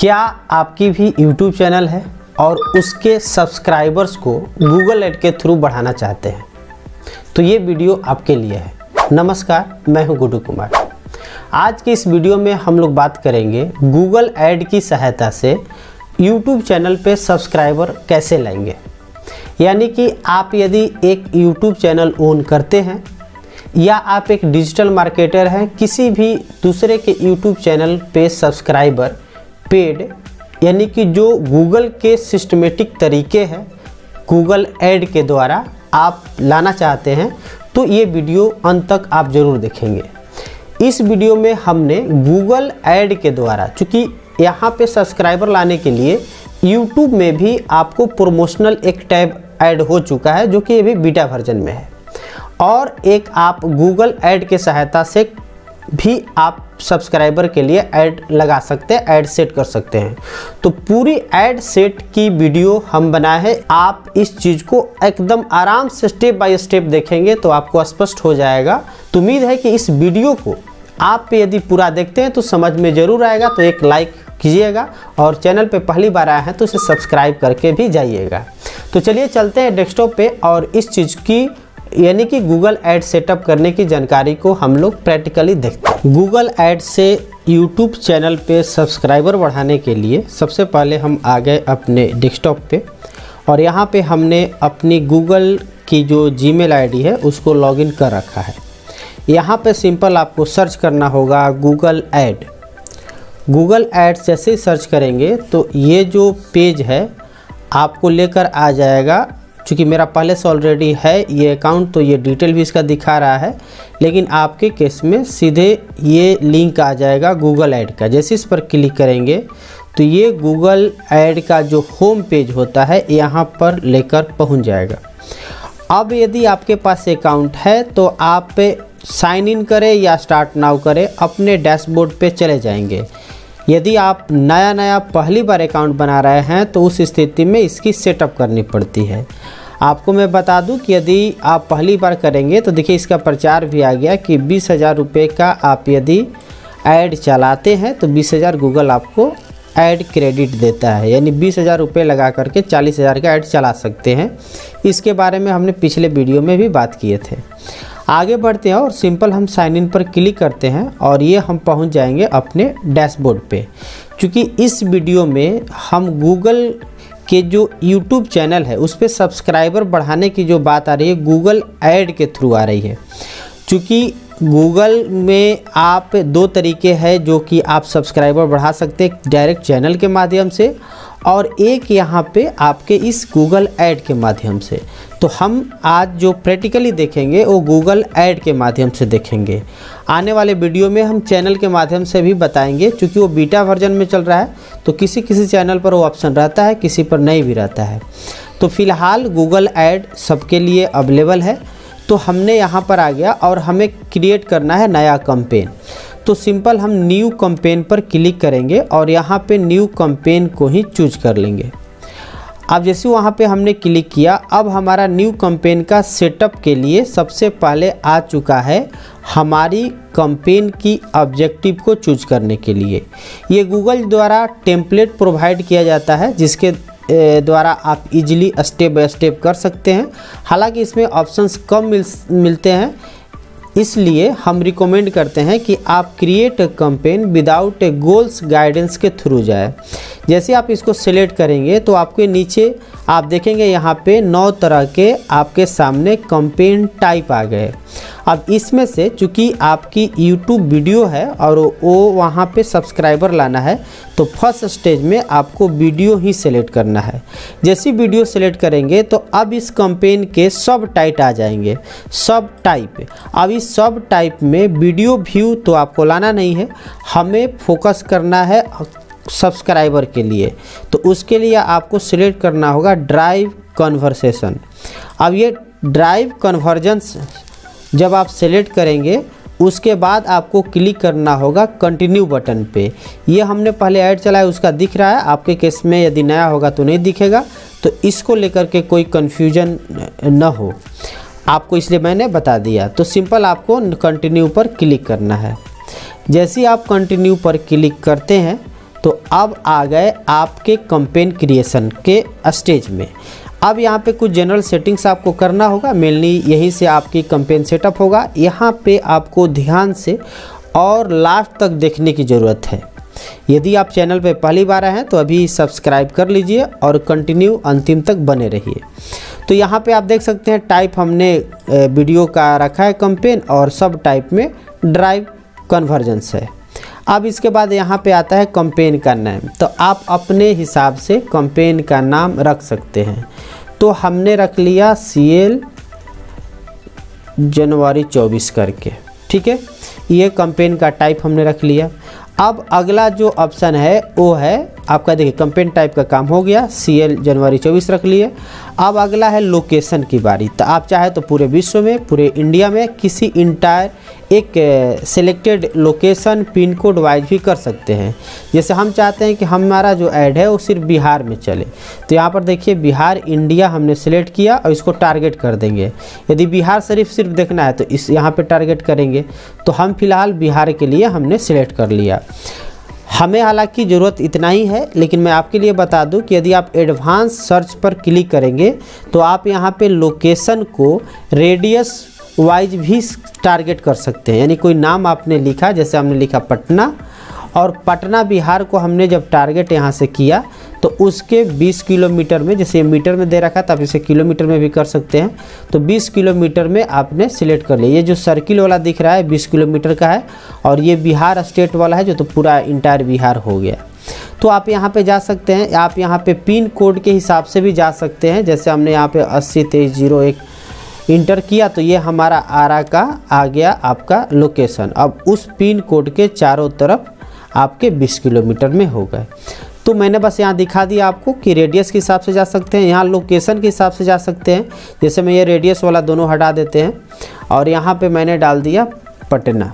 क्या आपकी भी YouTube चैनल है और उसके सब्सक्राइबर्स को Google Ad के थ्रू बढ़ाना चाहते हैं? तो ये वीडियो आपके लिए है। नमस्कार, मैं हूँ गुड्डू कुमार। आज के इस वीडियो में हम लोग बात करेंगे Google Ad की सहायता से YouTube चैनल पे सब्सक्राइबर कैसे लाएंगे। यानी कि आप यदि एक YouTube चैनल ओन करते हैं या आप एक डिजिटल मार्केटर हैं, किसी भी दूसरे के YouTube चैनल पे सब्सक्राइबर पेड यानी कि जो गूगल के सिस्टमेटिक तरीके हैं गूगल ऐड के द्वारा आप लाना चाहते हैं, तो ये वीडियो अंत तक आप ज़रूर देखेंगे। इस वीडियो में हमने गूगल ऐड के द्वारा, चूँकि यहाँ पे सब्सक्राइबर लाने के लिए यूट्यूब में भी आपको प्रोमोशनल एक टैब ऐड हो चुका है जो कि अभी बीटा वर्जन में है, और एक आप गूगल ऐड के सहायता से भी आप सब्सक्राइबर के लिए ऐड लगा सकते हैं, ऐड सेट कर सकते हैं। तो पूरी ऐड सेट की वीडियो हम बनाए हैं। आप इस चीज़ को एकदम आराम से स्टेप बाय स्टेप देखेंगे तो आपको स्पष्ट हो जाएगा। तो उम्मीद है कि इस वीडियो को आप यदि पूरा देखते हैं तो समझ में ज़रूर आएगा। तो एक लाइक कीजिएगा और चैनल पे पहली बार आए हैं तो इसे सब्सक्राइब करके भी जाइएगा। तो चलिए चलते हैं डेस्कटॉप पे और इस चीज़ की यानी कि गूगल ऐड सेटअप करने की जानकारी को हम लोग प्रैक्टिकली देखते हैं। गूगल ऐड से यूट्यूब चैनल पे सब्सक्राइबर बढ़ाने के लिए सबसे पहले हम आ गए अपने डेस्कटॉप पे, और यहाँ पे हमने अपनी गूगल की जो जी मेल आईडी है उसको लॉगिन कर रखा है। यहाँ पे सिंपल आपको सर्च करना होगा गूगल ऐड। गूगल ऐड जैसे ही सर्च करेंगे तो ये जो पेज है आपको लेकर आ जाएगा। चूँकि मेरा पहले से ऑलरेडी है ये अकाउंट तो ये डिटेल भी इसका दिखा रहा है, लेकिन आपके केस में सीधे ये लिंक आ जाएगा गूगल ऐड का। जैसे इस पर क्लिक करेंगे तो ये गूगल ऐड का जो होम पेज होता है यहाँ पर लेकर पहुँच जाएगा। अब यदि आपके पास अकाउंट है तो आप साइन इन करें या स्टार्ट नाउ करें, अपने डैशबोर्ड पे चले जाएंगे। यदि आप नया पहली बार अकाउंट बना रहे हैं तो उस स्थिति में इसकी सेटअप करनी पड़ती है। आपको मैं बता दूं कि यदि आप पहली बार करेंगे तो देखिए इसका प्रचार भी आ गया कि 20,000 रुपये का आप यदि ऐड चलाते हैं तो 20,000 गूगल आपको ऐड क्रेडिट देता है, यानी 20,000 रुपये लगा करके 40,000 का ऐड चला सकते हैं। इसके बारे में हमने पिछले वीडियो में भी बात किए थे। आगे बढ़ते हैं और सिंपल हम साइन इन पर क्लिक करते हैं और ये हम पहुंच जाएंगे अपने डैशबोर्ड पे। क्योंकि इस वीडियो में हम गूगल के जो यूट्यूब चैनल है उस पर सब्सक्राइबर बढ़ाने की जो बात आ रही है गूगल ऐड के थ्रू आ रही है। क्योंकि गूगल में आप दो तरीके हैं जो कि आप सब्सक्राइबर बढ़ा सकते हैं, डायरेक्ट चैनल के माध्यम से और एक यहाँ पे आपके इस गूगल ऐड के माध्यम से। तो हम आज जो प्रैक्टिकली देखेंगे वो गूगल ऐड के माध्यम से देखेंगे। आने वाले वीडियो में हम चैनल के माध्यम से भी बताएंगे, क्योंकि वो बीटा वर्जन में चल रहा है तो किसी किसी चैनल पर वो ऑप्शन रहता है, किसी पर नहीं भी रहता है। तो फिलहाल गूगल ऐड सबके लिए अवेलेबल है। तो हमने यहाँ पर आ गया और हमें क्रिएट करना है नया कैंपेन। तो सिंपल हम न्यू कैंपेन पर क्लिक करेंगे और यहाँ पे न्यू कैंपेन को ही चूज कर लेंगे। अब जैसे वहाँ पे हमने क्लिक किया, अब हमारा न्यू कैंपेन का सेटअप के लिए सबसे पहले आ चुका है हमारी कैंपेन की ऑब्जेक्टिव को चूज करने के लिए। ये गूगल द्वारा टेम्पलेट प्रोवाइड किया जाता है जिसके द्वारा आप इजीली स्टेप बाय स्टेप कर सकते हैं। हालांकि इसमें ऑप्शंस कम मिलते हैं, इसलिए हम रिकमेंड करते हैं कि आप create campaign without a goals guidance के थ्रू जाए। जैसे आप इसको सेलेक्ट करेंगे तो आपके नीचे आप देखेंगे यहाँ पे 9 तरह के आपके सामने कैंपेन टाइप आ गए। अब इसमें से चूँकि आपकी यूट्यूब वीडियो है और वो वहाँ पे सब्सक्राइबर लाना है तो फर्स्ट स्टेज में आपको वीडियो ही सेलेक्ट करना है। जैसे वीडियो सेलेक्ट करेंगे तो अब इस कैंपेन के सब टाइप आ जाएंगे। सब टाइप, अब इस सब टाइप में वीडियो व्यू तो आपको लाना नहीं है, हमें फोकस करना है सब्सक्राइबर के लिए। तो उसके लिए आपको सिलेक्ट करना होगा ड्राइव कन्वर्सेशन। अब ये ड्राइव कन्वर्जेंस जब आप सेलेक्ट करेंगे उसके बाद आपको क्लिक करना होगा कंटिन्यू बटन पे। ये हमने पहले ऐड चलाया उसका दिख रहा है, आपके केस में यदि नया होगा तो नहीं दिखेगा, तो इसको लेकर के कोई कन्फ्यूजन न हो आपको, इसलिए मैंने बता दिया। तो सिंपल आपको कंटिन्यू पर क्लिक करना है। जैसे ही आप कंटिन्यू पर क्लिक करते हैं तो अब आ गए आपके कैंपेन क्रिएशन के स्टेज में। अब यहाँ पे कुछ जनरल सेटिंग्स आपको करना होगा, मेनली यहीं से आपकी कैंपेन सेटअप होगा। यहाँ पे आपको ध्यान से और लास्ट तक देखने की ज़रूरत है। यदि आप चैनल पे पहली बार आए हैं तो अभी सब्सक्राइब कर लीजिए और कंटिन्यू अंतिम तक बने रहिए। तो यहाँ पे आप देख सकते हैं टाइप हमने वीडियो का रखा है कैंपेन, और सब टाइप में ड्राइव कन्वर्जेंस है। अब इसके बाद यहाँ पे आता है कैंपेन का नाम, तो आप अपने हिसाब से कैंपेन का नाम रख सकते हैं। तो हमने रख लिया CL जनवरी 24 करके, ठीक है। ये कैंपेन का टाइप हमने रख लिया। अब अगला जो ऑप्शन है वो है आपका, देखिए कैंपेन टाइप का काम हो गया, CL जनवरी 24 रख लिए। अब अगला है लोकेशन की बारी। तो आप चाहे तो पूरे विश्व में, पूरे इंडिया में किसी इंटायर एक selected location pin code wise भी कर सकते हैं। जैसे हम चाहते हैं कि हमारा जो ऐड है वो सिर्फ बिहार में चले, तो यहाँ पर देखिए बिहार इंडिया हमने सेलेक्ट किया और इसको टारगेट कर देंगे। यदि बिहार शरीफ सिर्फ देखना है तो इस यहाँ पर टारगेट करेंगे। तो हम फिलहाल बिहार के लिए हमने सेलेक्ट कर लिया। हमें हालांकि ज़रूरत इतना ही है, लेकिन मैं आपके लिए बता दूं कि यदि आप एडवांस सर्च पर क्लिक करेंगे तो आप यहां पे लोकेशन को रेडियस वाइज भी टारगेट कर सकते हैं। यानी कोई नाम आपने लिखा, जैसे हमने लिखा पटना, और पटना बिहार को हमने जब टारगेट यहां से किया तो उसके 20 किलोमीटर में, जैसे मीटर में दे रखा था, आप इसे किलोमीटर में भी कर सकते हैं। तो 20 किलोमीटर में आपने सिलेक्ट कर लिया। ये जो सर्किल वाला दिख रहा है 20 किलोमीटर का है, और ये बिहार स्टेट वाला है जो तो पूरा इंटायर बिहार हो गया। तो आप यहाँ पे जा सकते हैं। आप यहाँ पे पिन कोड के हिसाब से भी जा सकते हैं। जैसे हमने यहाँ पे 80 तेईस 01 इंटर किया तो ये हमारा आरा का आ गया आपका लोकेशन। अब उस पिन कोड के चारों तरफ आपके 20 किलोमीटर में हो गए। तो मैंने बस यहाँ दिखा दिया आपको कि रेडियस के हिसाब से जा सकते हैं, यहाँ लोकेशन के हिसाब से जा सकते हैं। जैसे मैं ये रेडियस वाला दोनों हटा देते हैं और यहाँ पे मैंने डाल दिया पटना।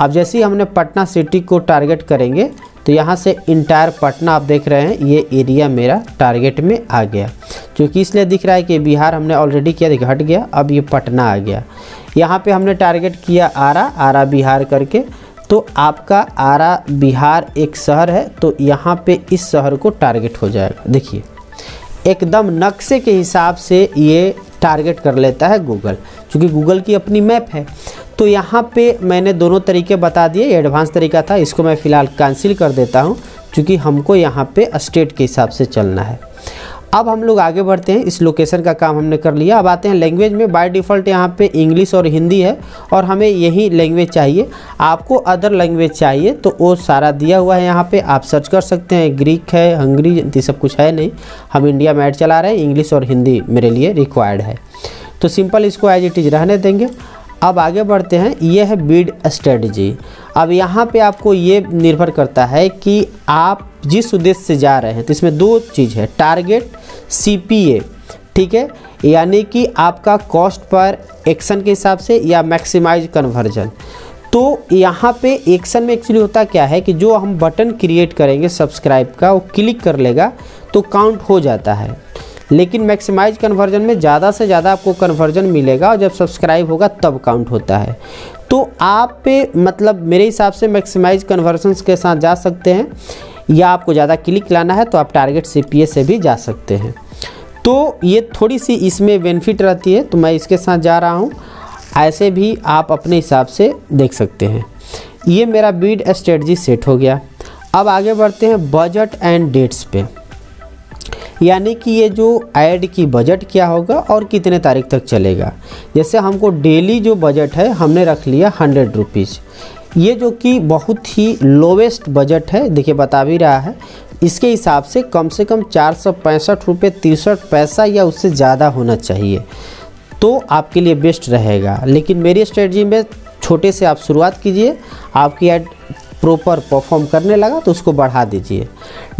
अब जैसे ही हमने पटना सिटी को टारगेट करेंगे तो यहाँ से इंटायर पटना आप देख रहे हैं, ये एरिया मेरा टारगेट में आ गया। क्योंकि इसलिए दिख रहा है कि बिहार हमने ऑलरेडी किया, देखिए हट गया। अब ये पटना आ गया। यहाँ पर हमने टारगेट किया आरा, आरा बिहार करके। तो आपका आरा बिहार एक शहर है, तो यहाँ पे इस शहर को टारगेट हो जाएगा। देखिए एकदम नक्शे के हिसाब से ये टारगेट कर लेता है गूगल, क्योंकि गूगल की अपनी मैप है। तो यहाँ पे मैंने दोनों तरीके बता दिए। एडवांस तरीका था, इसको मैं फ़िलहाल कैंसिल कर देता हूँ, क्योंकि हमको यहाँ पे स्टेट के हिसाब से चलना है। अब हम लोग आगे बढ़ते हैं। इस लोकेशन का काम हमने कर लिया। अब आते हैं लैंग्वेज में। बाय डिफ़ॉल्ट यहाँ पे इंग्लिश और हिंदी है और हमें यही लैंग्वेज चाहिए। आपको अदर लैंग्वेज चाहिए तो वो सारा दिया हुआ है यहाँ पे, आप सर्च कर सकते हैं। ग्रीक है, हंगरी, ये सब कुछ है नहीं, हम इंडिया में ऐड चला रहे हैं। इंग्लिश और हिंदी मेरे लिए रिक्वायर्ड है, तो सिंपल इसको एज इट इज़ रहने देंगे। अब आगे बढ़ते हैं। ये है बीड स्ट्रेटजी। अब यहाँ पे आपको ये निर्भर करता है कि आप जिस उद्देश्य से जा रहे हैं, तो इसमें दो चीज़ है, टारगेट CPA, ठीक है, यानी कि आपका कॉस्ट पर एक्शन के हिसाब से, या मैक्सिमाइज कन्वर्जन। तो यहाँ पे एक्शन में एक्चुअली होता क्या है कि जो हम बटन क्रिएट करेंगे सब्सक्राइब का, वो क्लिक कर लेगा तो काउंट हो जाता है। लेकिन मैक्सिमाइज कन्वर्जन में ज़्यादा से ज़्यादा आपको कन्वर्जन मिलेगा, और जब सब्सक्राइब होगा तब काउंट होता है। तो आप पे मतलब मेरे हिसाब से मैक्सिमाइज कन्वर्जन्स के साथ जा सकते हैं, या आपको ज़्यादा क्लिक लाना है तो आप टारगेट CPA से भी जा सकते हैं। तो ये थोड़ी सी इसमें बेनिफिट रहती है, तो मैं इसके साथ जा रहा हूँ। ऐसे भी आप अपने हिसाब से देख सकते हैं। ये मेरा बीड स्ट्रेटजी सेट हो गया। अब आगे बढ़ते हैं बजट एंड डेट्स पे, यानी कि ये जो ऐड की बजट क्या होगा और कितने तारीख तक चलेगा। जैसे हमको डेली जो बजट है हमने रख लिया 100 रुपीज़, ये जो कि बहुत ही लोवेस्ट बजट है। देखिए बता भी रहा है, इसके हिसाब से कम 465 रुपये 63 पैसा या उससे ज़्यादा होना चाहिए, तो आपके लिए बेस्ट रहेगा। लेकिन मेरी स्ट्रेटजी में छोटे से आप शुरुआत कीजिए, आपकी ऐड प्रॉपर परफॉर्म करने लगा तो उसको बढ़ा दीजिए।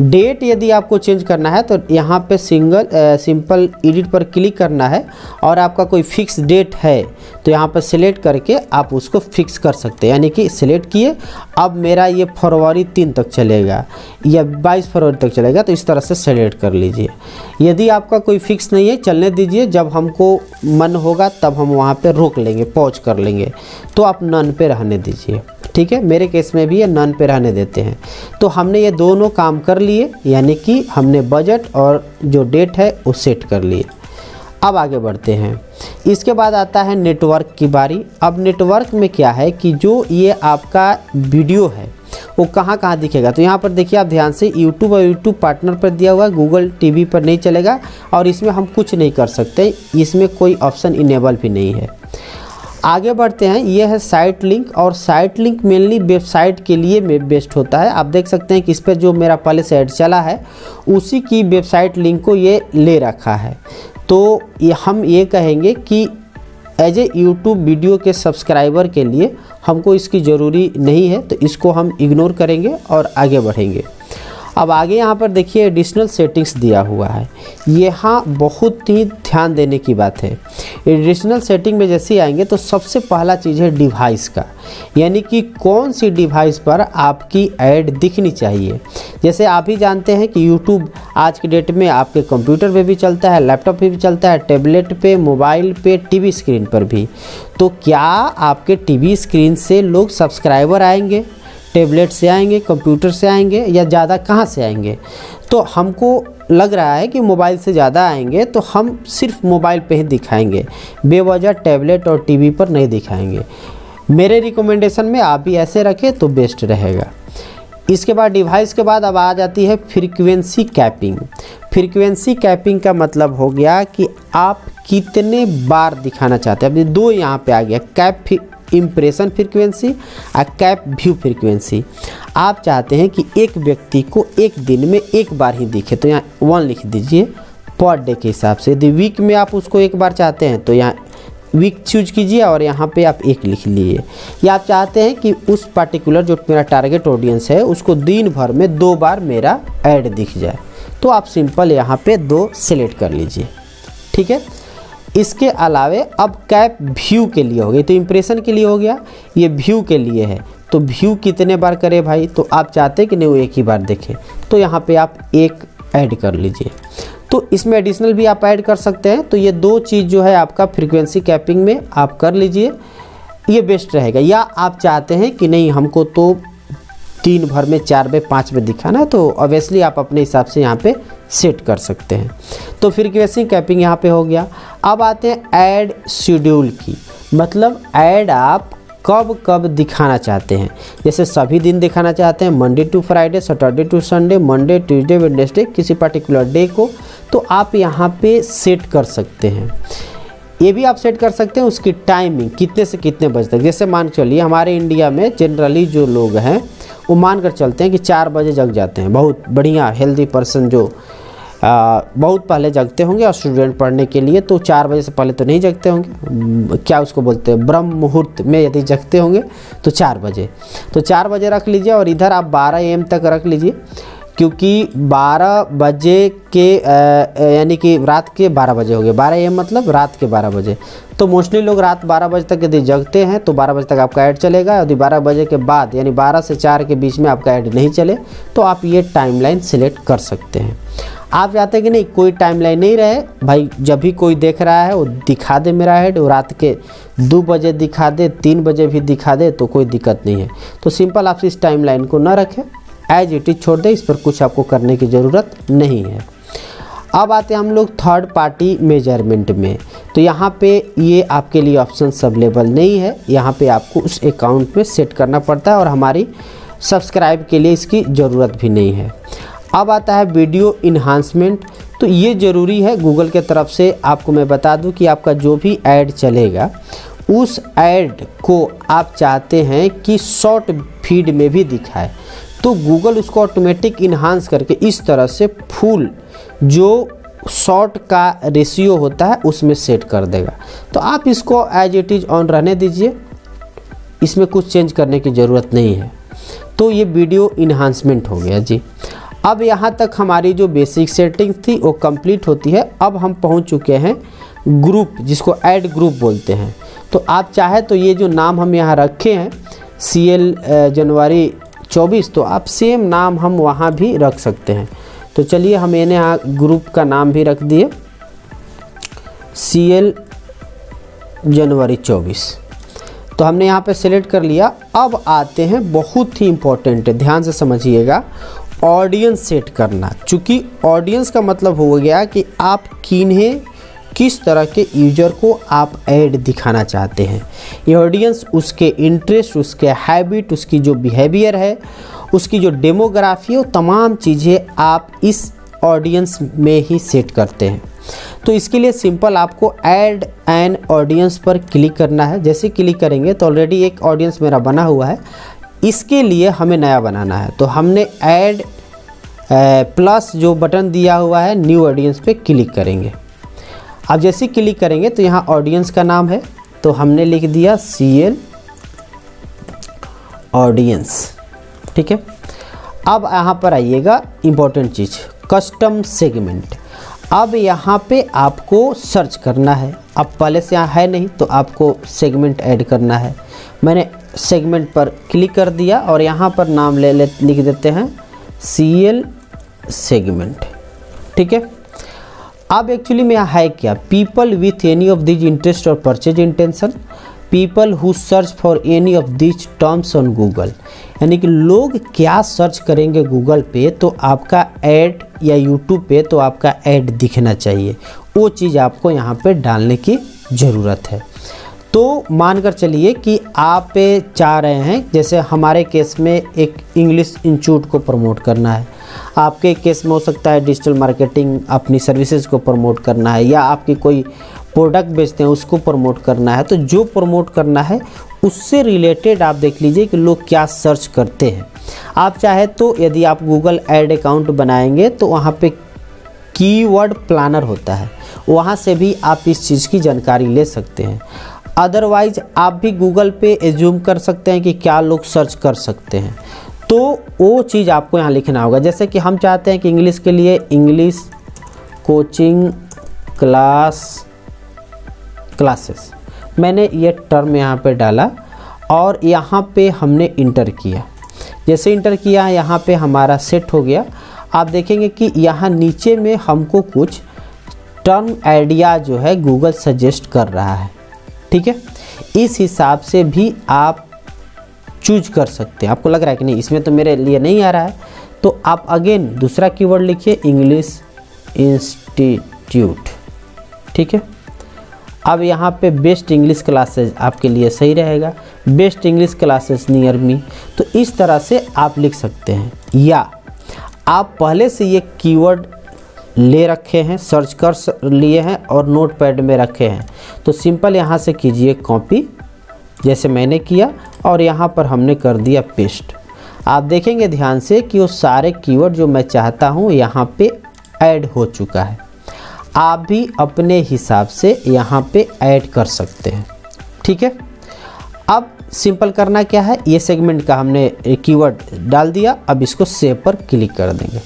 डेट यदि आपको चेंज करना है तो यहाँ पे सिंपल एडिट पर क्लिक करना है, और आपका कोई फिक्स डेट है तो यहाँ पर सिलेक्ट करके आप उसको फिक्स कर सकते हैं। यानी कि सिलेक्ट किए, अब मेरा ये फरवरी 3 तक चलेगा या 22 फरवरी तक चलेगा, तो इस तरह से सिलेक्ट कर लीजिए। यदि आपका कोई फिक्स नहीं है चलने दीजिए, जब हमको मन होगा तब हम वहाँ पर रोक लेंगे, पॉज कर लेंगे। तो आप नन पे रहने दीजिए। ठीक है, मेरे केस में भी ये नन पे रहने देते हैं। तो हमने ये दोनों काम कर लिए, यानी कि हमने बजट और जो डेट है वो सेट कर लिए। अब आगे बढ़ते हैं। इसके बाद आता है नेटवर्क की बारी। अब नेटवर्क में क्या है कि जो ये आपका वीडियो है वो कहाँ कहाँ दिखेगा, तो यहाँ पर देखिए आप ध्यान से, YouTube और YouTube पार्टनर पर दिया हुआ है, Google TV पर नहीं चलेगा और इसमें हम कुछ नहीं कर सकते, इसमें कोई ऑप्शन इनेबल भी नहीं है। आगे बढ़ते हैं, ये है साइट लिंक, और साइट लिंक मेनली वेबसाइट के लिए बेस्ट होता है। आप देख सकते हैं कि इस पर जो मेरा पहले से ऐड चला है उसी की वेबसाइट लिंक को ये ले रखा है। तो हम ये कहेंगे कि एज ए यूट्यूब वीडियो के सब्सक्राइबर के लिए हमको इसकी ज़रूरी नहीं है, तो इसको हम इग्नोर करेंगे और आगे बढ़ेंगे। अब आगे यहाँ पर देखिए एडिशनल सेटिंग्स दिया हुआ है, यहाँ बहुत ही ध्यान देने की बात है। एडिशनल सेटिंग में जैसे आएंगे तो सबसे पहला चीज़ है डिवाइस का, यानी कि कौन सी डिवाइस पर आपकी ऐड दिखनी चाहिए। जैसे आप ही जानते हैं कि YouTube आज के डेट में आपके कंप्यूटर पे भी चलता है, लैपटॉप पे भी चलता है, टैबलेट पे, मोबाइल पे, टीवी स्क्रीन पर भी। तो क्या आपके टीवी स्क्रीन से लोग सब्सक्राइबर आएंगे, टैबलेट से आएंगे, कंप्यूटर से आएंगे, या ज़्यादा कहाँ से आएंगे? तो हमको लग रहा है कि मोबाइल से ज़्यादा आएंगे, तो हम सिर्फ मोबाइल पे ही दिखाएंगे, बेवजह टैबलेट और टीवी पर नहीं दिखाएंगे। मेरे रिकमेंडेशन में आप भी ऐसे रखें तो बेस्ट रहेगा। इसके बाद डिवाइस के बाद अब आ जाती है फ्रीक्वेंसी कैपिंग। फ्रीक्वेंसी कैपिंग का मतलब हो गया कि आप कितने बार दिखाना चाहते हैं। अब ये दो यहाँ पे आ गया, कैप इम्प्रेशन फ्रीक्वेंसी और कैप व्यू फ्रीक्वेंसी। आप चाहते हैं कि एक व्यक्ति को एक दिन में एक बार ही दिखे, तो यहाँ 1 लिख दीजिए पर डे के हिसाब से। यदि वीक में आप उसको एक बार चाहते हैं तो यहाँ वीक चूज कीजिए और यहाँ पे आप 1 लिख लीजिए। या आप चाहते हैं कि उस पार्टिकुलर जो मेरा टारगेट ऑडियंस है उसको दिन भर में 2 बार मेरा ऐड दिख जाए, तो आप सिंपल यहाँ पे 2 सेलेक्ट कर लीजिए, ठीक है। इसके अलावे अब कैप व्यू के लिए हो गई, तो इम्प्रेशन के लिए हो गया, ये व्यू के लिए है, तो व्यू कितने बार करे भाई, तो आप चाहते हैं कि नहीं वो एक ही बार देखें, तो यहाँ पे आप 1 ऐड कर लीजिए। तो इसमें एडिशनल भी आप ऐड कर सकते हैं। तो ये 2 चीज़ जो है आपका फ्रीक्वेंसी कैपिंग में आप कर लीजिए, ये बेस्ट रहेगा। या आप चाहते हैं कि नहीं हमको तो दिन भर में 4 बार 5 बार दिखाना है, तो ऑब्वियसली आप अपने हिसाब से यहाँ पे सेट कर सकते हैं। तो फ्रीक्वेंसी कैपिंग यहाँ पे हो गया। अब आते हैं ऐड शेड्यूल की, मतलब ऐड आप कब कब दिखाना चाहते हैं। जैसे सभी दिन दिखाना चाहते हैं, Monday to Friday, Saturday to Sunday, Monday Tuesday Wednesday, किसी पर्टिकुलर डे को, तो आप यहाँ पे सेट कर सकते हैं। ये भी आप सेट कर सकते हैं उसकी टाइमिंग, कितने से कितने बजे तक। जैसे मान के चलिए हमारे इंडिया में जनरली जो लोग हैं वो मान कर चलते हैं कि 4 बजे जग जाते हैं, बहुत बढ़िया हेल्दी पर्सन जो बहुत पहले जगते होंगे, और स्टूडेंट पढ़ने के लिए तो 4 बजे से पहले तो नहीं जगते होंगे, क्या उसको बोलते हैं, ब्रह्म मुहूर्त में यदि जगते होंगे तो 4 बजे, तो 4 बजे रख लीजिए। और इधर आप 12 AM तक रख लीजिए, क्योंकि 12 बजे के यानी कि रात के 12 बजे हो गए, 12 AM मतलब रात के 12 बजे। तो मोस्टली लोग रात 12 बजे तक यदि जगते हैं तो 12 बजे तक आपका ऐड चलेगा। यदि 12 बजे के बाद यानी 12 से 4 के बीच में आपका ऐड नहीं चले तो आप ये टाइमलाइन सिलेक्ट कर सकते हैं। आप चाहते हैं कि नहीं कोई टाइमलाइन नहीं रहे भाई, जब भी कोई देख रहा है वो दिखा दे मेरा ऐड, वो रात के 2 बजे दिखा दे, 3 बजे भी दिखा दे, तो कोई दिक्कत नहीं है। तो सिंपल आप इस टाइमलाइन को ना रखें, एज इट इज छोड़ दें, इस पर कुछ आपको करने की ज़रूरत नहीं है। अब आते हैं हम लोग थर्ड पार्टी मेजरमेंट में। तो यहाँ पे ये आपके लिए ऑप्शन अवेलेबल नहीं है, यहाँ पे आपको उस अकाउंट में सेट करना पड़ता है और हमारी सब्सक्राइब के लिए इसकी ज़रूरत भी नहीं है। अब आता है वीडियो इन्हांसमेंट। तो ये ज़रूरी है गूगल के तरफ से, आपको मैं बता दूं कि आपका जो भी ऐड चलेगा उस ऐड को आप चाहते हैं कि शॉर्ट फीड में भी दिखाए, तो गूगल उसको ऑटोमेटिक इन्हांस करके इस तरह से फुल जो शॉर्ट का रेशियो होता है उसमें सेट कर देगा। तो आप इसको एज इट इज़ ऑन रहने दीजिए, इसमें कुछ चेंज करने की ज़रूरत नहीं है। तो ये वीडियो इन्हांसमेंट हो गया जी। अब यहाँ तक हमारी जो बेसिक सेटिंग थी वो कंप्लीट होती है। अब हम पहुँच चुके हैं ग्रुप, जिसको ऐड ग्रुप बोलते हैं। तो आप चाहे तो ये जो नाम हम यहाँ रखे हैं CL जनवरी 24, तो आप सेम नाम हम वहाँ भी रख सकते हैं। तो चलिए हम इन्हें यहाँ ग्रुप का नाम भी रख दिए CL जनवरी 24। तो हमने यहाँ पे सिलेक्ट कर लिया। अब आते हैं बहुत ही इम्पोर्टेंट है, ध्यान से समझिएगा, ऑडियंस सेट करना। चूँकि ऑडियंस का मतलब हो गया कि आप किस तरह के यूज़र को आप ऐड दिखाना चाहते हैं। ये ऑडियंस उसके इंटरेस्ट, उसके हैबिट, उसकी जो बिहेवियर है, उसकी जो डेमोग्राफी है, वो तमाम चीज़ें आप इस ऑडियंस में ही सेट करते हैं। तो इसके लिए सिंपल आपको ऐड एन ऑडियंस पर क्लिक करना है। जैसे क्लिक करेंगे तो ऑलरेडी एक ऑडियंस मेरा बना हुआ है। इसके लिए हमें नया बनाना है, तो हमने ऐड प्लस जो बटन दिया हुआ है न्यू ऑडियंस पे क्लिक करेंगे। अब जैसे क्लिक करेंगे तो यहाँ ऑडियंस का नाम है, तो हमने लिख दिया CL ऑडियंस, ठीक है। अब यहाँ पर आइएगा इम्पोर्टेंट चीज़, कस्टम सेगमेंट। अब यहाँ पे आपको सर्च करना है। अब पहले से यहाँ है नहीं, तो आपको सेगमेंट ऐड करना है। मैंने सेगमेंट पर क्लिक कर दिया और यहाँ पर नाम लिख देते हैं CL सेगमेंट, ठीक है। अब एक्चुअली में यहाँ है क्या, people with any of these interest और purchase intention, people who search for any of these terms on Google, यानी कि लोग क्या सर्च करेंगे गूगल पे तो आपका ऐड, या यूट्यूब पे तो आपका ऐड दिखना चाहिए। वो चीज़ आपको यहाँ पे डालने की ज़रूरत है। तो मानकर चलिए कि आप चाह रहे हैं, जैसे हमारे केस में एक इंग्लिश इंस्टीट्यूट को प्रमोट करना है, आपके केस में हो सकता है डिजिटल मार्केटिंग अपनी सर्विसेज को प्रमोट करना है, या आपकी कोई प्रोडक्ट बेचते हैं उसको प्रमोट करना है। तो जो प्रमोट करना है उससे रिलेटेड आप देख लीजिए कि लोग क्या सर्च करते हैं। आप चाहे तो यदि आप गूगल ऐड अकाउंट बनाएंगे तो वहाँ पे कीवर्ड प्लानर होता है, वहाँ से भी आप इस चीज़ की जानकारी ले सकते हैं। अदरवाइज आप भी गूगल पे एज्यूम कर सकते हैं कि क्या लोग सर्च कर सकते हैं, तो वो चीज़ आपको यहाँ लिखना होगा। जैसे कि हम चाहते हैं कि इंग्लिश के लिए इंग्लिश कोचिंग क्लासेस, मैंने ये टर्म यहाँ पे डाला और यहाँ पे हमने इंटर किया। जैसे इंटर किया यहाँ पे हमारा सेट हो गया। आप देखेंगे कि यहाँ नीचे में हमको कुछ टर्म आइडिया जो है गूगल सजेस्ट कर रहा है, ठीक है। इस हिसाब से भी आप चूज कर सकते हैं। आपको लग रहा है कि नहीं इसमें तो मेरे लिए नहीं आ रहा है, तो आप अगेन दूसरा कीवर्ड लिखिए इंग्लिश इंस्टीट्यूट, ठीक है। अब यहाँ पे बेस्ट इंग्लिश क्लासेस आपके लिए सही रहेगा, best English classes near me, तो इस तरह से आप लिख सकते हैं। या आप पहले से ये कीवर्ड ले रखे हैं, सर्च कर लिए हैं और नोटपैड में रखे हैं, तो सिंपल यहाँ से कीजिए कॉपी, जैसे मैंने किया, और यहाँ पर हमने कर दिया पेस्ट। आप देखेंगे ध्यान से कि वो सारे कीवर्ड जो मैं चाहता हूँ यहाँ पे ऐड हो चुका है। आप भी अपने हिसाब से यहाँ पे ऐड कर सकते हैं, ठीक है। अब सिंपल करना क्या है, ये सेगमेंट का हमने कीवर्ड डाल दिया, अब इसको सेव पर क्लिक कर देंगे।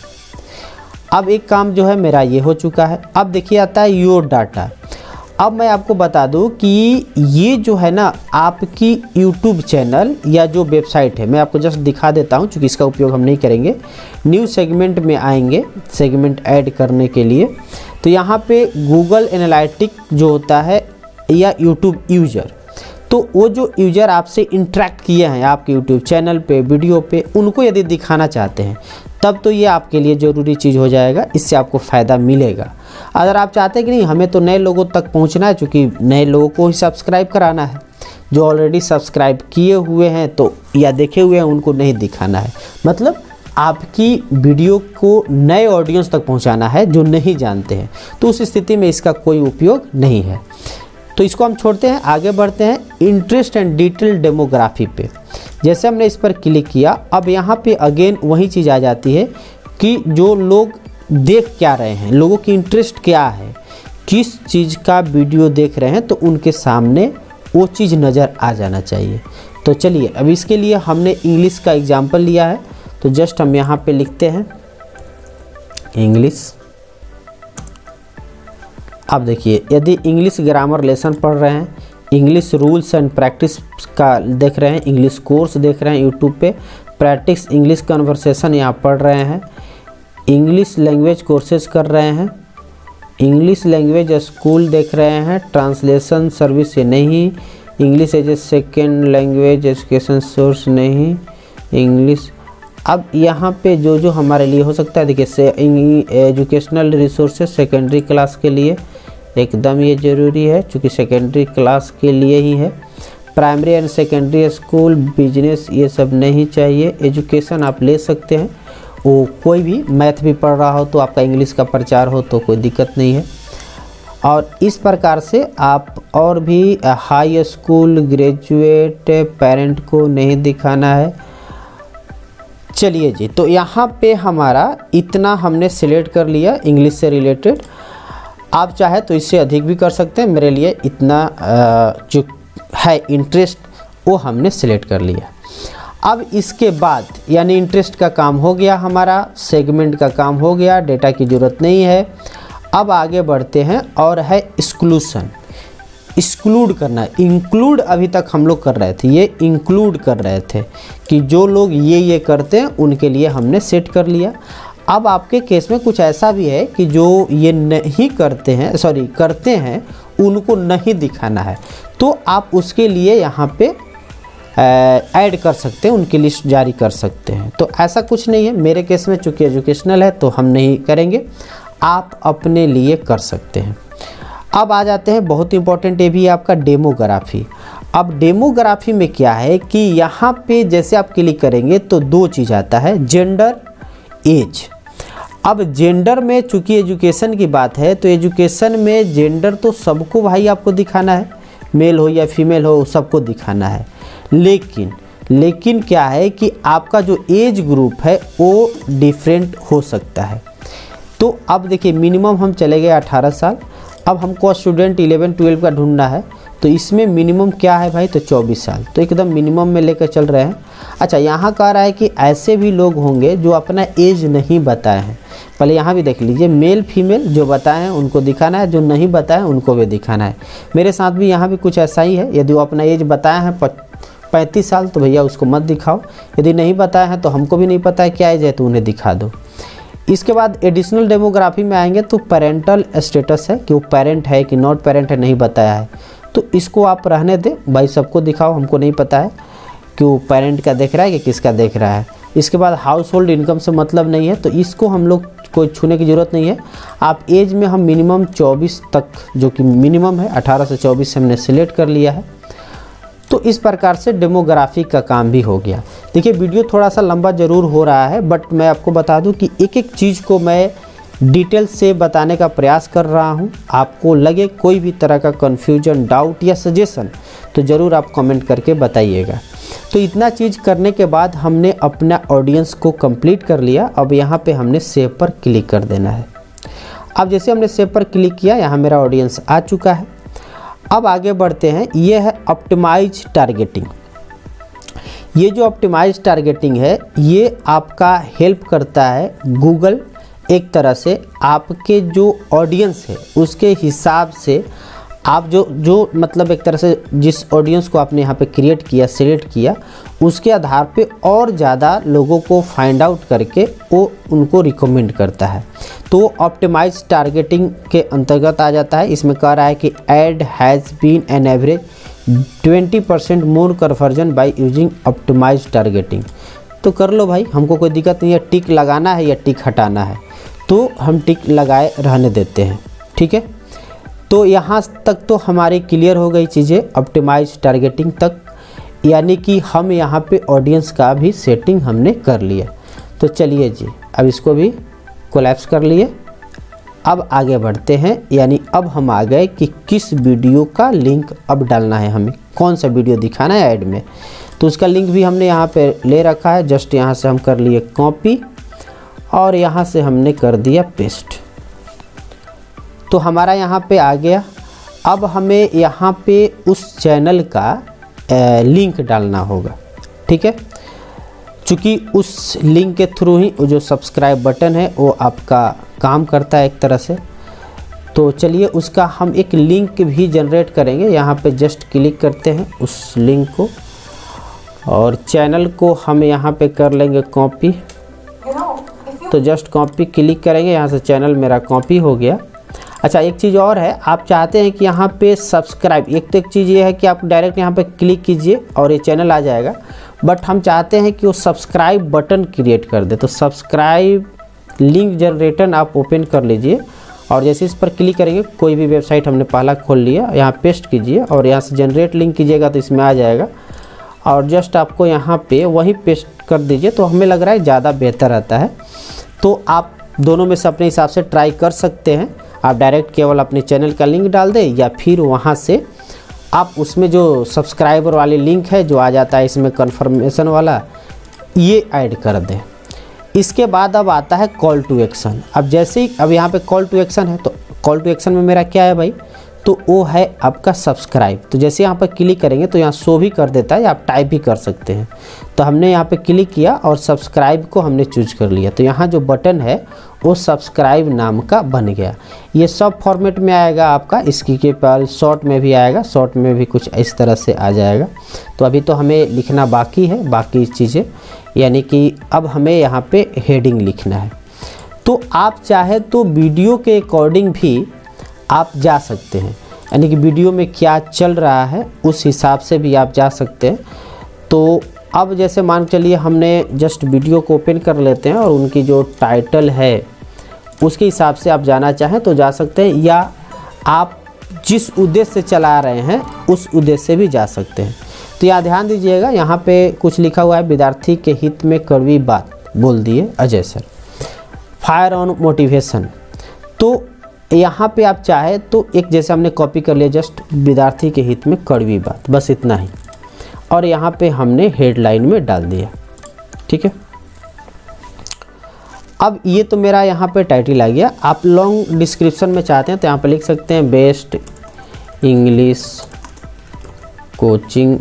अब एक काम जो है मेरा ये हो चुका है। अब देखिए आता है योर डाटा। अब मैं आपको बता दूं कि ये जो है ना आपकी YouTube चैनल या जो वेबसाइट है, मैं आपको जस्ट दिखा देता हूं क्योंकि इसका उपयोग हम नहीं करेंगे। न्यू सेगमेंट में आएंगे, सेगमेंट ऐड करने के लिए, तो यहाँ पे Google एनालिटिक्स जो होता है या YouTube यूज़र, तो वो जो यूज़र आपसे इंटरेक्ट किए हैं आपके YouTube चैनल पे, वीडियो पे, उनको यदि दिखाना चाहते हैं तब तो ये आपके लिए ज़रूरी चीज़ हो जाएगा, इससे आपको फ़ायदा मिलेगा। अगर आप चाहते हैं कि नहीं हमें तो नए लोगों तक पहुंचना है, क्योंकि नए लोगों को ही सब्सक्राइब कराना है, जो ऑलरेडी सब्सक्राइब किए हुए हैं तो या देखे हुए हैं उनको नहीं दिखाना है, मतलब आपकी वीडियो को नए ऑडियंस तक पहुंचाना है जो नहीं जानते हैं, तो उस स्थिति में इसका कोई उपयोग नहीं है। तो इसको हम छोड़ते हैं, आगे बढ़ते हैं इंटरेस्ट एंड डिटेल डेमोग्राफी पे। जैसे हमने इस पर क्लिक किया, अब यहाँ पे अगेन वही चीज़ आ जाती है कि जो लोग देख क्या रहे हैं, लोगों की इंटरेस्ट क्या है, किस चीज़ का वीडियो देख रहे हैं, तो उनके सामने वो चीज़ नज़र आ जाना चाहिए। तो चलिए अब इसके लिए हमने इंग्लिश का एग्जाम्पल लिया है, तो जस्ट हम यहाँ पे लिखते हैं इंग्लिश। अब देखिए यदि इंग्लिश ग्रामर लेसन पढ़ रहे हैं, इंग्लिश रूल्स एंड प्रैक्टिस का देख रहे हैं, इंग्लिश कोर्स देख रहे हैं यूट्यूब पे, प्रैक्टिस इंग्लिश कन्वर्सेशन यहाँ पढ़ रहे हैं, इंग्लिश लैंग्वेज कोर्सेज कर रहे हैं, इंग्लिश लैंग्वेज स्कूल देख रहे हैं, ट्रांसलेशन सर्विस नहीं, English as a second language education source नहीं इंग्लिश। अब यहाँ पे जो जो हमारे लिए हो सकता है, देखिए एजुकेशनल रिसोर्सेज सेकेंडरी क्लास के लिए एकदम ये ज़रूरी है क्योंकि सेकेंडरी क्लास के लिए ही है। Primary and secondary school, business, ये सब नहीं चाहिए। एजुकेशन आप ले सकते हैं, वो कोई भी मैथ भी पढ़ रहा हो तो आपका इंग्लिश का प्रचार हो तो कोई दिक्कत नहीं है। और इस प्रकार से आप और भी हाई स्कूल ग्रेजुएट पेरेंट को नहीं दिखाना है। चलिए जी, तो यहाँ पे हमारा इतना हमने सिलेक्ट कर लिया इंग्लिश से रिलेटेड। आप चाहे तो इससे अधिक भी कर सकते हैं, मेरे लिए इतना जो है इंटरेस्ट वो हमने सिलेक्ट कर लिया। अब इसके बाद यानी इंटरेस्ट का काम हो गया हमारा, सेगमेंट का काम हो गया, डेटा की ज़रूरत नहीं है। अब आगे बढ़ते हैं और है एक्सक्लूशन, एक्सक्लूड करना। इंक्लूड अभी तक हम लोग कर रहे थे, ये इंक्लूड कर रहे थे कि जो लोग ये करते हैं उनके लिए हमने सेट कर लिया। अब आपके केस में कुछ ऐसा भी है कि जो ये नहीं करते हैं, सॉरी करते हैं, उनको नहीं दिखाना है तो आप उसके लिए यहाँ पे ऐड कर सकते हैं, उनकी लिस्ट जारी कर सकते हैं। तो ऐसा कुछ नहीं है, मेरे केस में चूँकि एजुकेशनल है तो हम नहीं करेंगे, आप अपने लिए कर सकते हैं। अब आ जाते हैं बहुत इंपॉर्टेंट, ये भी है आपका डेमोग्राफी। अब डेमोग्राफी में क्या है कि यहाँ पे जैसे आप क्लिक करेंगे तो दो चीज़ आता है, जेंडर, एज। अब जेंडर में चूँकि एजुकेशन की बात है तो एजुकेशन में जेंडर तो सबको भाई आपको दिखाना है, मेल हो या फीमेल हो सबको दिखाना है। लेकिन क्या है कि आपका जो एज ग्रुप है वो डिफरेंट हो सकता है। तो अब देखिए मिनिमम हम चले गए 18 साल। अब हमको स्टूडेंट 11-12 का ढूंढना है तो इसमें मिनिमम क्या है भाई, तो 24 साल, तो एकदम मिनिमम में लेकर चल रहे हैं। अच्छा, यहाँ कह रहा है कि ऐसे भी लोग होंगे जो अपना एज नहीं बताए हैं, पहले यहाँ भी देख लीजिए, मेल फीमेल जो बताए हैं उनको दिखाना है, जो नहीं बताए उनको भी दिखाना है। मेरे साथ भी यहाँ भी कुछ ऐसा ही है, यदि वो अपना एज बताए हैं 35 साल तो भैया उसको मत दिखाओ, यदि नहीं बताए हैं तो हमको भी नहीं पता है क्या एज है तो उन्हें दिखा दो। इसके बाद एडिशनल डेमोग्राफी में आएंगे तो पेरेंटल स्टेटस है कि वो पेरेंट है कि नॉट पेरेंट है, नहीं बताया है तो इसको आप रहने दें भाई, सबको दिखाओ, हमको नहीं पता है कि वो पेरेंट का देख रहा है कि किसका देख रहा है। इसके बाद हाउस होल्ड इनकम से मतलब नहीं है तो इसको हम लोग कोई छूने की ज़रूरत नहीं है। आप एज में हम मिनिमम 24 तक जो कि मिनिमम है 18 से 24 हमने सिलेक्ट कर लिया है। तो इस प्रकार से डेमोग्राफी का काम भी हो गया। देखिए वीडियो थोड़ा सा लंबा ज़रूर हो रहा है बट मैं आपको बता दूं कि एक एक चीज़ को मैं डिटेल से बताने का प्रयास कर रहा हूं। आपको लगे कोई भी तरह का कन्फ्यूजन, डाउट या सजेशन तो ज़रूर आप कमेंट करके बताइएगा। तो इतना चीज़ करने के बाद हमने अपना ऑडियंस को कंप्लीट कर लिया। अब यहाँ पर हमने सेव पर क्लिक कर देना है। अब जैसे हमने सेव पर क्लिक किया, यहाँ मेरा ऑडियंस आ चुका है। अब आगे बढ़ते हैं, ये है ऑप्टिमाइज टारगेटिंग। ये जो ऑप्टिमाइज टारगेटिंग है ये आपका हेल्प करता है, गूगल एक तरह से आपके जो ऑडियंस है उसके हिसाब से आप जो मतलब एक तरह से जिस ऑडियंस को आपने यहाँ पे क्रिएट किया, सिलेक्ट किया, उसके आधार पे और ज़्यादा लोगों को फाइंड आउट करके वो उनको रिकमेंड करता है। तो ऑप्टिमाइज टारगेटिंग के अंतर्गत आ जाता है। इसमें कह रहा है कि ad has been an average 20% more conversion by using optimize targeting. तो कर लो भाई, हमको कोई दिक्कत नहीं है, टिक लगाना है या टिक हटाना है तो हम टिक लगाए रहने देते हैं, ठीक है। तो यहाँ तक तो हमारी क्लियर हो गई चीज़ें, ऑप्टिमाइज टारगेटिंग तक, यानी कि हम यहाँ पे ऑडियंस का भी सेटिंग हमने कर लिया। तो चलिए जी, अब इसको भी कोलैप्स कर लिए। अब आगे बढ़ते हैं, यानी अब हम आ गए कि किस वीडियो का लिंक अब डालना है, हमें कौन सा वीडियो दिखाना है ऐड में, तो उसका लिंक भी हमने यहाँ पे ले रखा है। जस्ट यहाँ से हम कर लिए कॉपी और यहाँ से हमने कर दिया पेस्ट, तो हमारा यहाँ पे आ गया। अब हमें यहाँ पे उस चैनल का लिंक डालना होगा, ठीक है, क्योंकि उस लिंक के थ्रू ही जो सब्सक्राइब बटन है वो आपका काम करता है एक तरह से। तो चलिए उसका हम एक लिंक भी जनरेट करेंगे। यहाँ पे जस्ट क्लिक करते हैं उस लिंक को और चैनल को हम यहाँ पे कर लेंगे कॉपी। तो जस्ट कॉपी क्लिक करेंगे, यहाँ से चैनल मेरा कॉपी हो गया। अच्छा एक चीज़ और है, आप चाहते हैं कि यहाँ पे सब्सक्राइब, एक चीज़ ये है कि आप डायरेक्ट यहाँ पे क्लिक कीजिए और ये चैनल आ जाएगा, बट हम चाहते हैं कि वो सब्सक्राइब बटन क्रिएट कर दे। तो सब्सक्राइब लिंक जनरेटर आप ओपन कर लीजिए और जैसे इस पर क्लिक करेंगे, कोई भी वेबसाइट हमने पहला खोल लिया, यहाँ पेस्ट कीजिए और यहाँ से जनरेट लिंक कीजिएगा तो इसमें आ जाएगा और जस्ट आपको यहाँ पे वही पेस्ट कर दीजिए। तो हमें लग रहा है ज़्यादा बेहतर रहता है। तो आप दोनों में से अपने हिसाब से ट्राई कर सकते हैं। आप डायरेक्ट केवल अपने चैनल का लिंक डाल दें या फिर वहाँ से आप उसमें जो सब्सक्राइबर वाली लिंक है जो आ जाता है इसमें कन्फर्मेशन वाला, ये ऐड कर दें। इसके बाद अब आता है कॉल टू एक्शन। अब जैसे ही अब यहाँ पे कॉल टू एक्शन है, तो कॉल टू एक्शन में मेरा क्या है भाई, तो वो है आपका सब्सक्राइब। तो जैसे यहाँ पर क्लिक करेंगे तो यहाँ शो भी कर देता है, आप टाइप भी कर सकते हैं। तो हमने यहाँ पे क्लिक किया और सब्सक्राइब को हमने चूज कर लिया। तो यहाँ जो बटन है वो सब्सक्राइब नाम का बन गया। ये सब फॉर्मेट में आएगा आपका, इसकी के पाल शॉर्ट में भी आएगा, शॉर्ट में भी कुछ इस तरह से आ जाएगा। तो अभी तो हमें लिखना बाकी है बाकी चीज़ें, यानी कि अब हमें यहाँ पे हेडिंग लिखना है। तो आप चाहे तो वीडियो के अकॉर्डिंग भी आप जा सकते हैं, यानी कि वीडियो में क्या चल रहा है उस हिसाब से भी आप जा सकते हैं। तो अब जैसे मान चलिए हमने जस्ट वीडियो को ओपन कर लेते हैं और उनकी जो टाइटल है उसके हिसाब से आप जाना चाहें तो जा सकते हैं, या आप जिस उद्देश्य से चला रहे हैं उस उद्देश्य से भी जा सकते हैं। तो यहाँ ध्यान दीजिएगा, यहाँ पे कुछ लिखा हुआ है, विद्यार्थी के हित में कड़वी बात बोल दिए Ajay sir, fire on motivation. तो यहाँ पे आप चाहे तो एक जैसे हमने कॉपी कर लिया जस्ट, विद्यार्थी के हित में कड़वी बात, बस इतना ही, और यहाँ पे हमने हेडलाइन में डाल दिया। ठीक है, अब ये तो मेरा यहाँ पे टाइटल आ गया। आप लॉन्ग डिस्क्रिप्शन में चाहते हैं तो यहाँ पे लिख सकते हैं best English coaching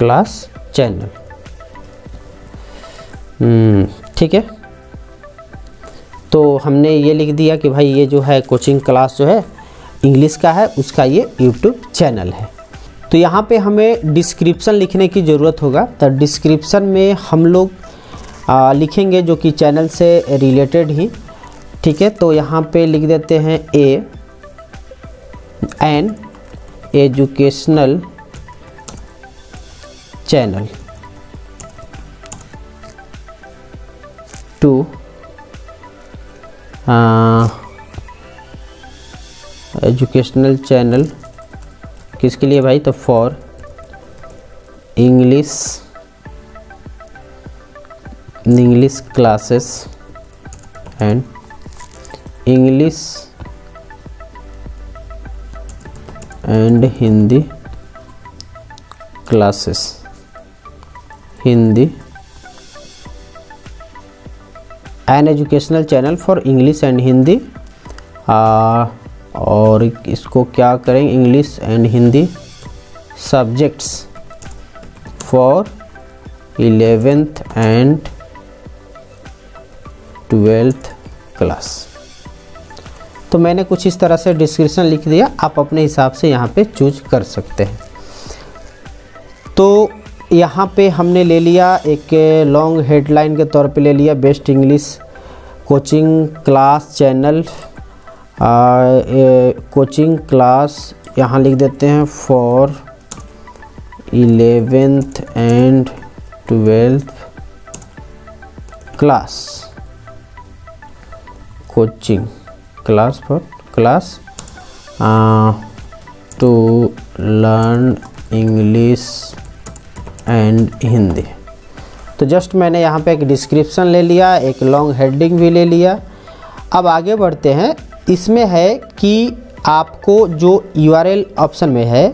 class channel. ठीक है, तो हमने ये लिख दिया कि भाई ये जो है कोचिंग क्लास जो है इंग्लिश का है, उसका ये यूट्यूब चैनल है। तो यहाँ पे हमें डिस्क्रिप्शन लिखने की ज़रूरत होगा। तो डिस्क्रिप्शन में हम लोग लिखेंगे जो कि चैनल से रिलेटेड ही। ठीक है, तो यहाँ पे लिख देते हैं an educational channel to educational channel किसके लिए भाई, तो for English classes and English and Hindi classes, Hindi an educational channel for English and Hindi, और इसको क्या करेंगे, English and Hindi subjects for 11th and 12th class. तो मैंने कुछ इस तरह से डिस्क्रिप्शन लिख दिया, आप अपने हिसाब से यहाँ पे चूज कर सकते हैं। तो यहाँ पे हमने ले लिया एक लॉन्ग हेडलाइन के तौर पे ले लिया best English coaching class channel, coaching class यहाँ लिख देते हैं for 11th and 12th class, coaching class for class to learn English and Hindi. तो जस्ट मैंने यहाँ पे एक डिस्क्रिप्शन ले लिया, एक लॉन्ग हेडिंग भी ले लिया। अब आगे बढ़ते हैं, इसमें है कि आपको जो यूआरएल ऑप्शन में है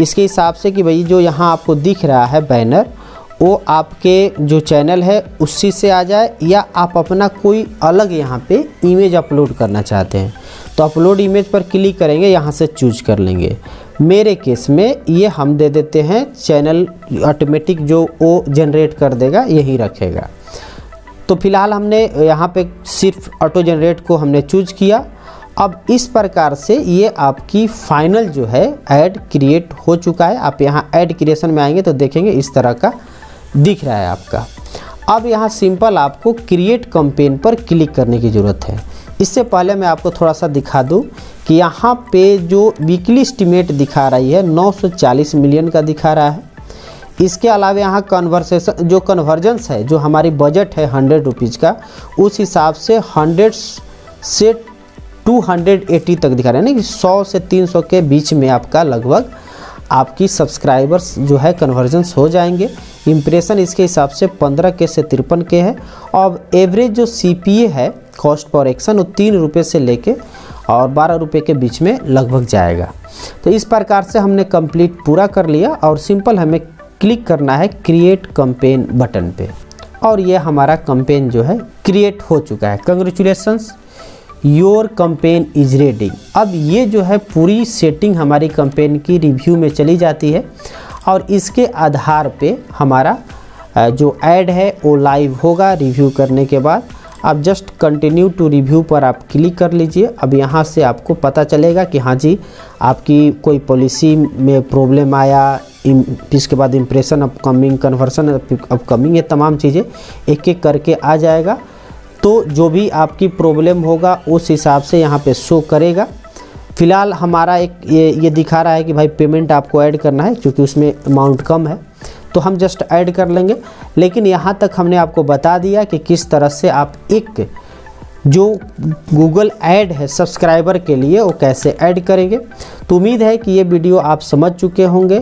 इसके हिसाब से कि भाई जो यहाँ आपको दिख रहा है बैनर, वो आपके जो चैनल है उसी से आ जाए, या आप अपना कोई अलग यहाँ पे इमेज अपलोड करना चाहते हैं तो अपलोड इमेज पर क्लिक करेंगे, यहाँ से चूज कर लेंगे। मेरे केस में ये हम दे देते हैं, चैनल ऑटोमेटिक जो वो जनरेट कर देगा यही रखेगा। तो फिलहाल हमने यहाँ पे सिर्फ ऑटो जनरेट को हमने चूज किया। अब इस प्रकार से ये आपकी फाइनल जो है ऐड क्रिएट हो चुका है। आप यहाँ ऐड क्रिएशन में आएंगे तो देखेंगे इस तरह का दिख रहा है आपका। अब यहाँ सिंपल आपको क्रिएट कैंपेन पर क्लिक करने की ज़रूरत है। इससे पहले मैं आपको थोड़ा सा दिखा दूँ कि यहाँ पे जो वीकली एस्टिमेट दिखा रही है 940 मिलियन का दिखा रहा है। इसके अलावा यहाँ कन्वर्सेशन जो कन्वर्जेंस है, जो हमारी बजट है 100 रुपीज़ का, उस हिसाब से 100 से 280 तक दिखा रहा है, यानी कि 100 से 300 के बीच में आपका लगभग आपकी सब्सक्राइबर्स जो है कन्वर्जेंस हो जाएंगे। इम्प्रेशन इसके हिसाब से 15 के से 53 के है। और एवरेज जो CPA है, कॉस्ट पर एक्शन, वो 3 रुपये से लेके और 12 रुपये के बीच में लगभग जाएगा। तो इस प्रकार से हमने कंप्लीट पूरा कर लिया और सिंपल हमें क्लिक करना है क्रिएट कैंपेन बटन पे और ये हमारा कैंपेन जो है क्रिएट हो चुका है। Congratulations, your campaign is ready. अब ये जो है पूरी सेटिंग हमारी कैंपेन की रिव्यू में चली जाती है और इसके आधार पे हमारा जो ऐड है वो लाइव होगा रिव्यू करने के बाद। अब जस्ट कंटिन्यू टू रिव्यू पर आप क्लिक कर लीजिए। अब यहाँ से आपको पता चलेगा कि हाँ जी आपकी कोई पॉलिसी में प्रॉब्लम आया, इसके बाद इम्प्रेशन अपकमिंग, कन्वर्सन अपकमिंग, ये तमाम चीज़ें एक एक करके आ जाएगा। तो जो भी आपकी प्रॉब्लम होगा उस हिसाब से यहाँ पे शो करेगा। फ़िलहाल हमारा एक ये दिखा रहा है कि भाई पेमेंट आपको ऐड करना है, क्योंकि उसमें अमाउंट कम है तो हम जस्ट ऐड कर लेंगे। लेकिन यहाँ तक हमने आपको बता दिया कि किस तरह से आप एक जो गूगल ऐड है सब्सक्राइबर के लिए वो कैसे ऐड करेंगे। तो उम्मीद है कि ये वीडियो आप समझ चुके होंगे।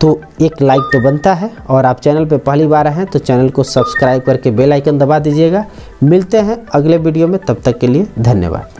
तो एक लाइक तो बनता है और आप चैनल पे पहली बार आए हैं तो चैनल को सब्सक्राइब करके बेल आइकन दबा दीजिएगा। मिलते हैं अगले वीडियो में, तब तक के लिए धन्यवाद।